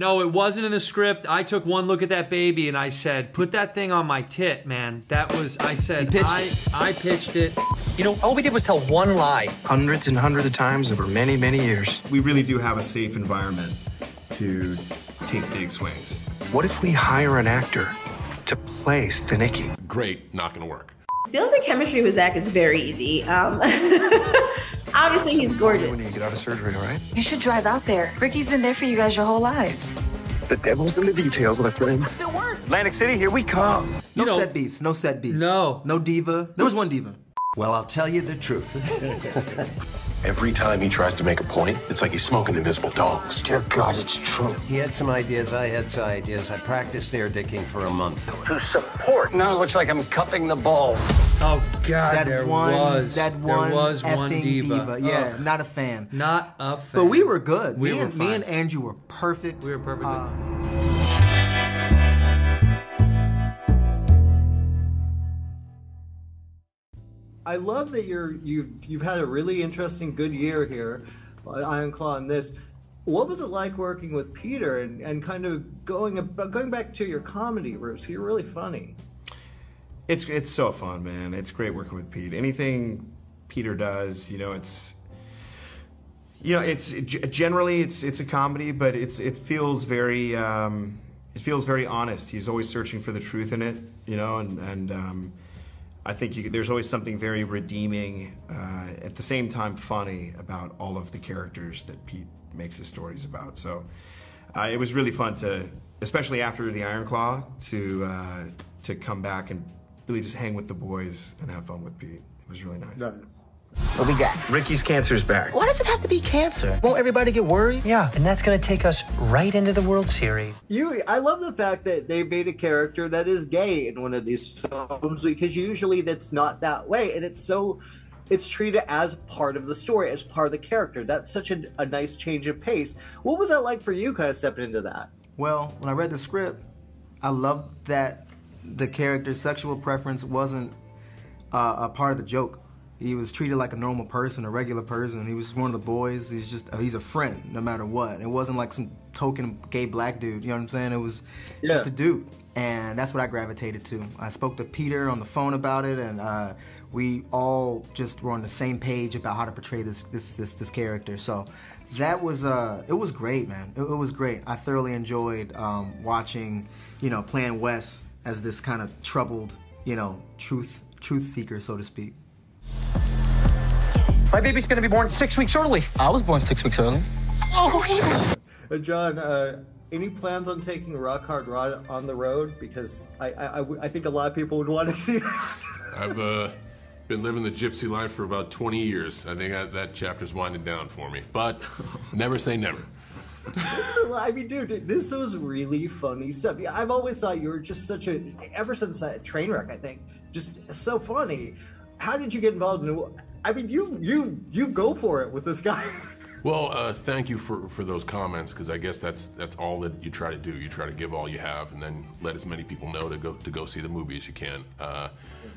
No, it wasn't in the script. I took one look at that baby and I said, put that thing on my tit, man. That was, I said, I pitched it. You know, all we did was tell one lie. Hundreds and hundreds of times over many, many years. We really do have a safe environment to take big swings. What if we hire an actor to play Stanicky? Great, not gonna work. Building chemistry with Zac is very easy. Obviously, he's gorgeous. When you get out of surgery, right? You should drive out there. Ricky's been there for you guys your whole lives. The devil's in the details, my friend. It worked. Atlantic City, here we come. No set beefs. No set beefs. No. No diva. There was one diva. Well, I'll tell you the truth. Every time he tries to make a point, it's like he's smoking invisible dogs. Dear God, it's true. He had some ideas, I had some ideas. I practiced air dicking for a month. To support. Now it looks like I'm cupping the balls. Oh, God, there was one diva. Yeah, ugh. Not a fan. Not a fan. But we were good. We were fine. Me and Andrew were perfect. We were perfect. I love that you've had a really interesting, good year here, Ironclaw and this. What was it like working with Peter and kind of going back to your comedy roots? You're really funny. It's so fun, man. It's great working with Pete. Anything Peter does, generally it's a comedy, but it feels very honest. He's always searching for the truth in it, I think there's always something very redeeming, at the same time funny, about all of the characters that Pete makes his stories about. So it was really fun to, especially after the Ironclaw, to come back and really just hang with the boys and have fun with Pete. It was really nice. Nice. What we got? Ricky's cancer's back. Why does it have to be cancer? Won't everybody get worried? Yeah, and that's gonna take us right into the World Series. I love the fact that they made a character that is gay in one of these films, because usually that's not that way, and it's treated as part of the story, as part of the character. That's such a nice change of pace. What was that like for you, kind of stepping into that? Well, when I read the script, I loved that the character's sexual preference wasn't a part of the joke. He was treated like a normal person, a regular person. He was one of the boys. He's a friend, no matter what. It wasn't like some token gay black dude, you know what I'm saying? It was just a dude. And that's what I gravitated to. I spoke to Peter on the phone about it, and we all just were on the same page about how to portray this character. So that was, it was great, man. It was great. I thoroughly enjoyed watching, playing Wes as this kind of troubled, truth seeker, so to speak. My baby's gonna be born 6 weeks early. I was born 6 weeks early. Oh, shit. John, any plans on taking Rock Hard Rod on the road? Because I think a lot of people would want to see that. I've been living the gypsy life for about 20 years. I think that chapter's winding down for me. But never say never. I mean, dude, this was really funny stuff. I've always thought you were just such a, ever since that train wreck, I think, just so funny. How did you get involved in it? I mean, you go for it with this guy. Well, thank you for those comments, because I guess that's all that you try to do. You try to give all you have, and then let as many people know to go see the movie as you can.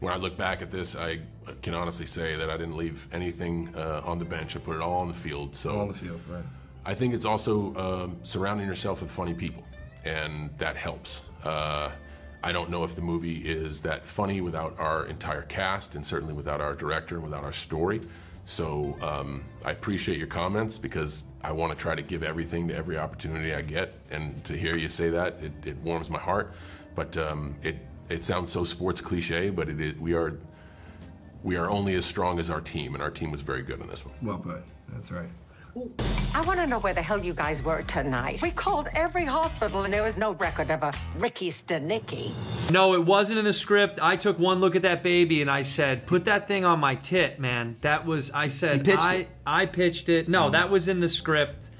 When I look back at this, I can honestly say that I didn't leave anything on the bench. I put it all on the field. So on the field, right? I think it's also surrounding yourself with funny people, and that helps. I don't know if the movie is that funny without our entire cast, and certainly without our director and without our story. So I appreciate your comments, because I want to try to give everything to every opportunity I get, and to hear you say that, it warms my heart. But it sounds so sports cliche, but we are only as strong as our team, and our team was very good in this one. Well put, that's right. I want to know where the hell you guys were tonight. We called every hospital and there was no record of a Ricky Stanicky. No, it wasn't in the script. I took one look at that baby and I said, put that thing on my tit, man. That was, I said, I pitched it. No, that was in the script.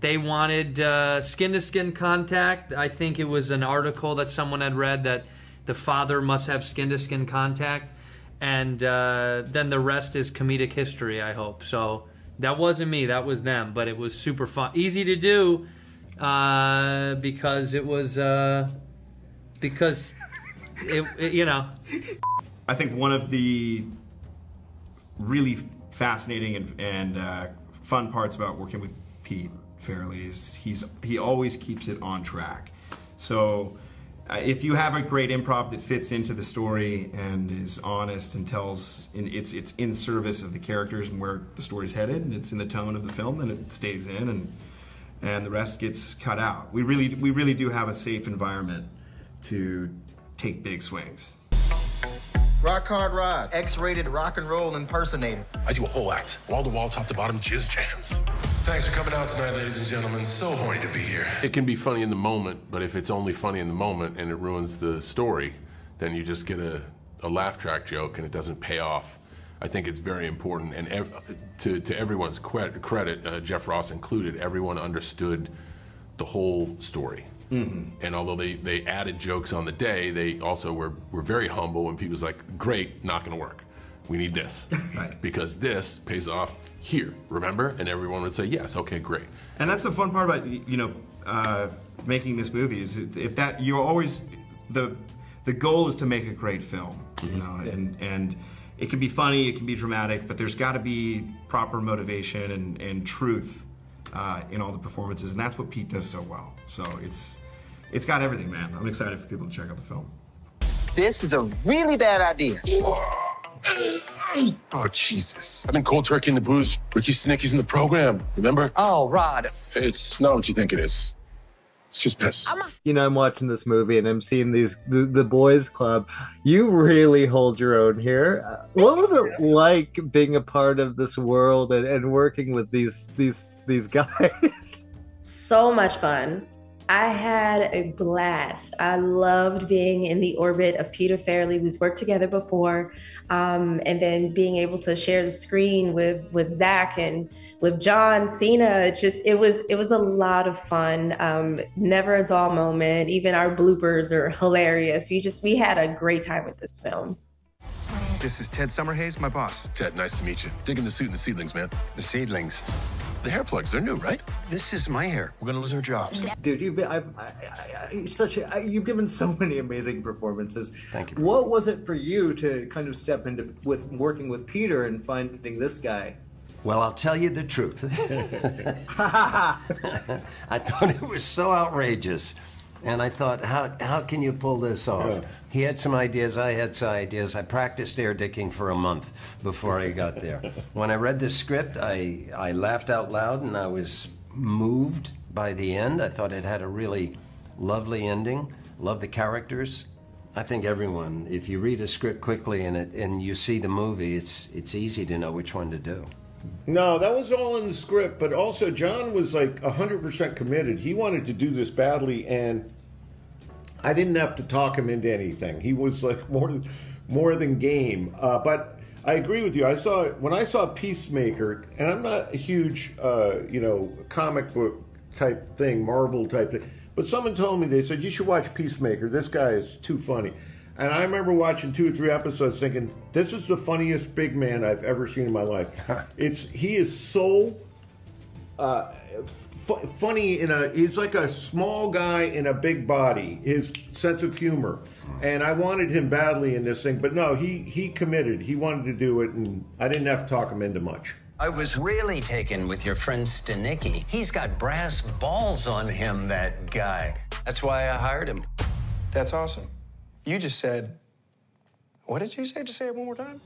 They wanted skin-to-skin contact. I think it was an article that someone had read that the father must have skin-to-skin contact. And then the rest is comedic history, I hope. So that wasn't me, that was them, but it was super fun. Easy to do, because it was, I think one of the really fascinating and fun parts about working with Pete Farrelly is he always keeps it on track. So if you have a great improv that fits into the story and is honest and tells, and it's in service of the characters and where the story's headed, and it's in the tone of the film, and it stays in, and the rest gets cut out. We really do have a safe environment to take big swings. Rock Hard Rod, X-rated rock and roll impersonator. I do a whole act, wall-to-wall, top-to-bottom, jizz jams. Thanks for coming out tonight, ladies and gentlemen. So horny to be here. It can be funny in the moment, but if it's only funny in the moment and it ruins the story, then you just get a laugh track joke and it doesn't pay off. I think it's very important, and to everyone's credit, Jeff Ross included, everyone understood the whole story. Mm-hmm. And although they added jokes on the day, they also were very humble when people was like, great, not gonna work. We need this, right? Because this pays off here, remember? And everyone would say, yes, okay, great. And that's the fun part about, you know, making this movie is if that, you're always, the goal is to make a great film, mm-hmm. you know, and it can be funny, it can be dramatic, but there's gotta be proper motivation and truth in all the performances, and that's what Pete does so well. So it's got everything, man. I'm excited for people to check out the film. This is a really bad idea. Oh, Jesus. I've been cold turkey in the booze. Ricky Stanicky's in the program, remember? Oh, Rod. It's not what you think it is. It's just piss. You know, I'm watching this movie and I'm seeing these the boys club. You really hold your own here. What was it like being a part of this world and working with these guys? So much fun. I had a blast. I loved being in the orbit of Peter Farrelly. We've worked together before. And then being able to share the screen with Zac and with John Cena, it was a lot of fun. Never a dull moment. Even our bloopers are hilarious. We had a great time with this film. This is Ted Summerhays, my boss. Ted, nice to meet you. Digging the suit and the seedlings, man. The seedlings. The hair plugs, they're new, right? This is my hair. We're gonna lose our jobs. Dude, you've given so many amazing performances. Thank you. What was it for you to kind of step into working with Peter and finding this guy? Well, I'll tell you the truth. I thought it was so outrageous. And I thought, how can you pull this off? Yeah. He had some ideas, I had some ideas. I practiced air dicking for a month before I got there. When I read the script, I laughed out loud and I was moved by the end. I thought it had a really lovely ending. Loved the characters. I think everyone, if you read a script quickly and you see the movie, it's easy to know which one to do. No, that was all in the script, but also John was like 100% committed. He wanted to do this badly, and I didn't have to talk him into anything. He was like more than game. But I agree with you. When I saw Peacemaker, and I'm not a huge you know, comic book type thing, Marvel type thing, but someone told me, they said, you should watch Peacemaker. This guy is too funny. And I remember watching 2 or 3 episodes thinking, this is the funniest big man I've ever seen in my life. He is so funny he's like a small guy in a big body, his sense of humor. And I wanted him badly in this thing, but no, he committed. He wanted to do it, and I didn't have to talk him into much. I was really taken with your friend Stanicky. He's got brass balls on him, that guy. That's why I hired him. That's awesome. You just said, what did you say? Just say it one more time.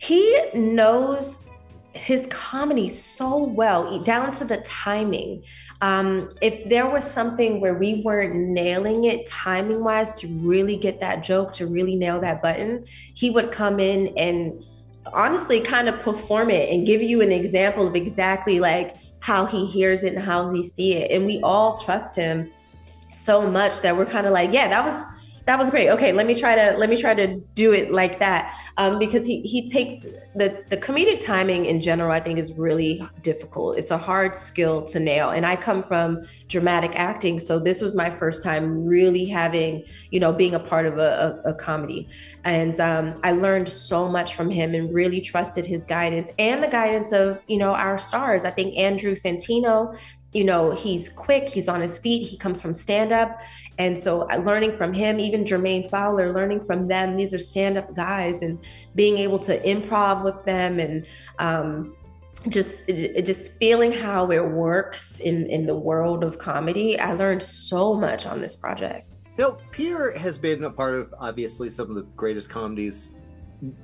He knows his comedy so well, down to the timing. If there was something where we weren't nailing it timing-wise to really get that joke, to really nail that button, he would come in and honestly kind of perform it and give you an example of exactly like how he hears it and how he sees it. And we all trust him so much that we're kind of like, yeah, that was great. Okay, let me try to do it like that, because he takes the comedic timing in general. I think is really difficult. It's a hard skill to nail, and I come from dramatic acting, so this was my first time really having, you know, being a part of a comedy, and I learned so much from him and really trusted his guidance and the guidance of, you know, our stars. I think Andrew Santino. You know, he's quick, he's on his feet, he comes from stand-up. And so learning from him, even Jermaine Fowler, learning from them, these are stand-up guys, and being able to improv with them and just feeling how it works in the world of comedy. I learned so much on this project. No, Peter has been a part of obviously some of the greatest comedies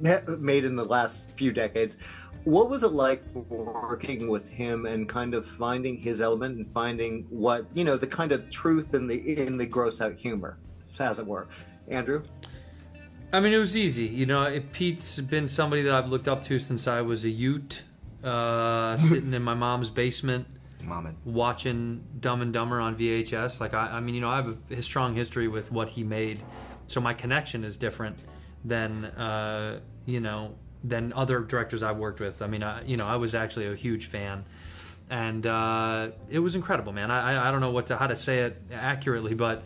made in the last few decades. What was it like working with him and kind of finding his element and finding what, you know, the kind of truth in the gross out humor, as it were? Andrew? I mean, it was easy. You know, Pete's been somebody that I've looked up to since I was a youth, sitting in my mom's basement, watching Dumb and Dumber on VHS. Like, I mean, you know, I have a strong history with what he made, so my connection is different than, you know, than other directors I've worked with. I mean, you know, I was actually a huge fan, and it was incredible, man. I don't know how to say it accurately, but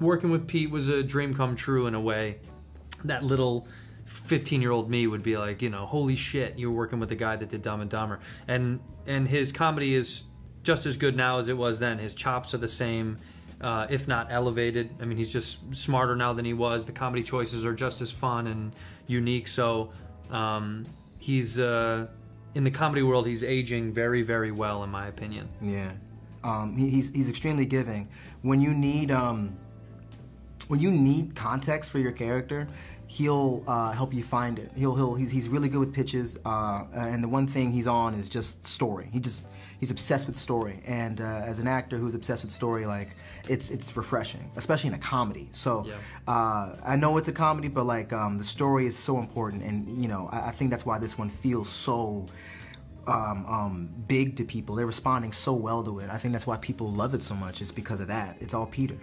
working with Pete was a dream come true in a way. That little 15-year-old me would be like, you know, holy shit, you're working with the guy that did Dumb and Dumber. And his comedy is just as good now as it was then. His chops are the same, if not elevated. I mean, he's just smarter now than he was. The comedy choices are just as fun and unique. So he's, in the comedy world, he's aging very, very well, in my opinion. Yeah. He's extremely giving. When you need context for your character, he'll help you find it. He's really good with pitches, and the one thing he's on is just story. He's obsessed with story, and as an actor who's obsessed with story, like it's refreshing, especially in a comedy. So yeah. I know it's a comedy, but like the story is so important, and you know I think that's why this one feels so. Big to people. They're responding so well to it. I think that's why people love it so much, is because of that. It's all Peter.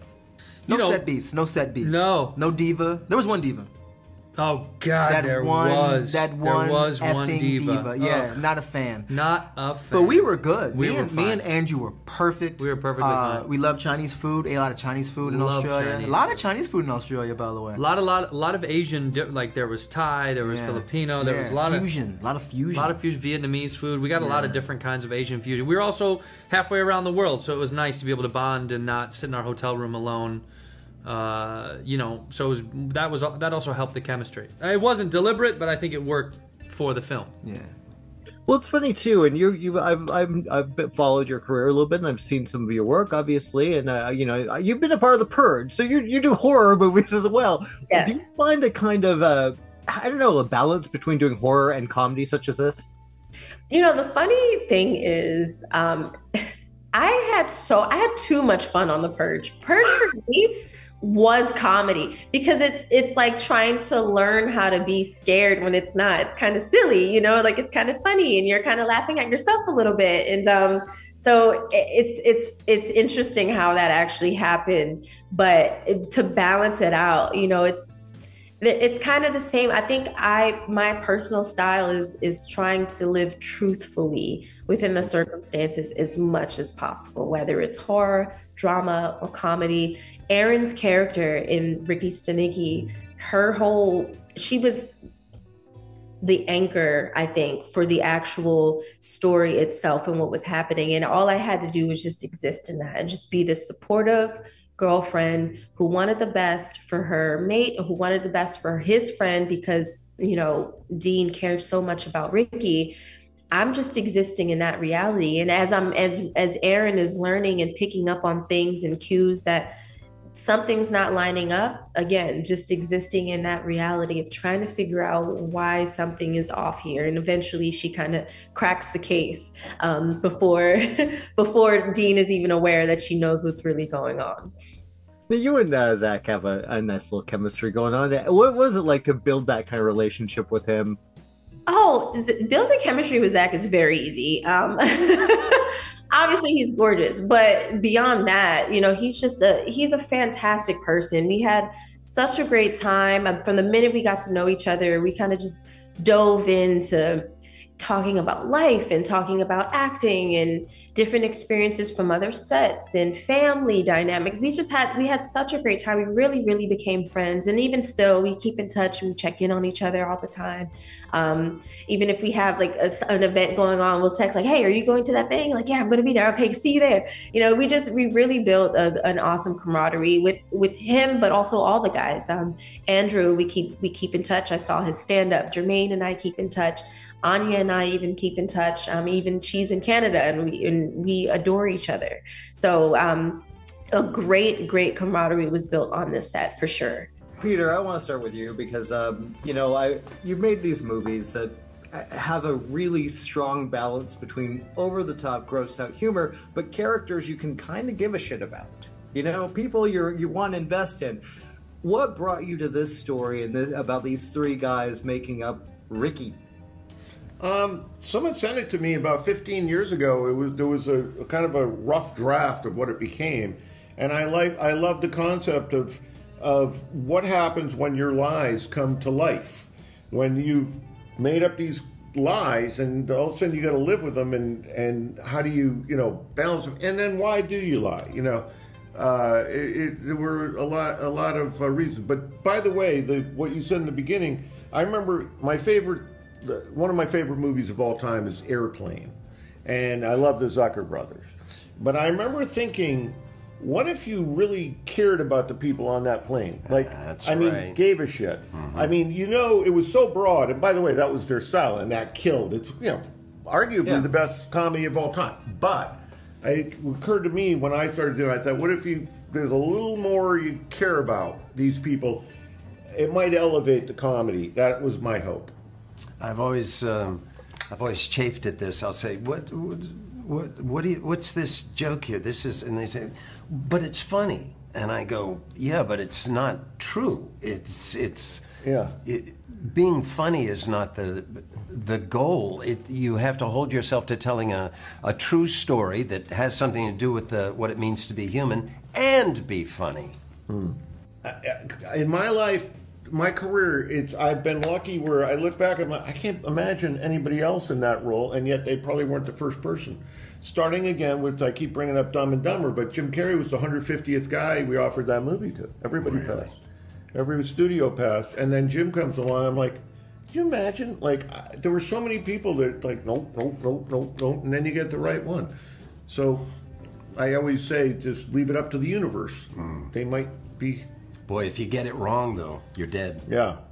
No, you know, set beefs. No set beefs. No. No diva. There was one diva. Oh God, there was one effing diva. Yeah, ugh. Not a fan. Not a fan. But we were good. Me and Andrew were perfect. We were perfectly fine. We love Chinese food. Ate a lot of Chinese food in Australia. A lot of Chinese food in Australia, by the way. A lot of Asian. Like there was Thai. There was Filipino. There was a lot fusion. A lot of fusion. A lot of fusion. Vietnamese food. We got a lot of different kinds of Asian fusion. We were also halfway around the world, so it was nice to be able to bond and not sit in our hotel room alone. You know, so it was, that also helped the chemistry. It wasn't deliberate, but I think it worked for the film. Yeah. Well, it's funny too, and I've followed your career a little bit, and I've seen some of your work, obviously, and you know, you've been a part of The Purge, so you do horror movies as well. Yeah. Do you find a kind of I don't know, a balance between doing horror and comedy such as this? You know, the funny thing is, I had too much fun on The Purge. Purge for me was comedy, because it's like trying to learn how to be scared when it's not. It's kind of silly, you know, like it's kind of funny and you're kind of laughing at yourself a little bit. And so it's interesting how that actually happened, but to balance it out, you know, it's kind of the same. I think my personal style is trying to live truthfully within the circumstances as much as possible, whether it's horror, drama, or comedy. Erin's character in Ricky Stanicky, she was the anchor, I think, for the actual story itself and what was happening. And all I had to do was just exist in that and just be this supportive girlfriend who wanted the best for her mate, who wanted the best for his friend, because, you know, Dean cared so much about Ricky. I'm just existing in that reality. And as Erin is learning and picking up on things and cues that something's not lining up, again, just existing in that reality of trying to figure out why something is off here. And eventually she kind of cracks the case before Dean is even aware that she knows what's really going on. Now, you and Zac have a nice little chemistry going on. What was it like to build that kind of relationship with him? Oh, building chemistry with Zac is very easy. Obviously, he's gorgeous, but beyond that, you know, he's a fantastic person. We had such a great time. From the minute we got to know each other, we kind of just dove into talking about life and talking about acting and different experiences from other sets and family dynamics. We had such a great time. We really, really became friends. And even still, we keep in touch and we check in on each other all the time. Even if we have like an event going on, we'll text like, hey, are you going to that thing? Like, yeah, I'm going to be there. Okay, see you there. You know, we really built an awesome camaraderie with him, but also all the guys. Andrew, we keep in touch. I saw his stand up. Jermaine and I keep in touch. Anya and I even keep in touch. Even she's in Canada, and we adore each other. So a great camaraderie was built on this set for sure. Peter, I want to start with you because you've made these movies that have a really strong balance between over-the-top, grossed-out humor, but characters you can kind of give a shit about. You know, people you want to invest in. What brought you to this story and about these three guys making up Ricky? Someone sent it to me about 15 years ago. There was a kind of a rough draft of what it became, and I love the concept of what happens when your lies come to life, when you've made up these lies and all of a sudden you got to live with them, and how do you balance them, and then why do you lie? There were a lot of reasons. But by the way, what you said in the beginning, I remember one of my favorite movies of all time is Airplane, and I love the Zucker Brothers. But I remember thinking, what if you really cared about the people on that plane? Like, gave a shit. Mm-hmm. It was so broad. And by the way, that was their style, and that killed. It's, arguably the best comedy of all time. But it occurred to me when I started doing it, I thought, what if there's a little more you care about these people? It might elevate the comedy. That was my hope. I've always chafed at this. I'll say, what's this joke here? And they say, but it's funny. And I go, yeah, but it's not true. Being funny is not the goal. You have to hold yourself to telling a true story that has something to do with what it means to be human and be funny. Hmm. In my life, my career, I've been lucky where I look back and I can't imagine anybody else in that role, and yet they probably weren't the first person. Starting again with, I keep bringing up Dumb and Dumber, but Jim Carrey was the 150th guy we offered that movie to. Everybody passed. Every studio passed, and then Jim comes along. I'm like, can you imagine? Like, there were so many people that like, nope, and then you get the right one. So I always say, just leave it up to the universe. Mm. They might be... Boy, if you get it wrong, though, you're dead. Yeah.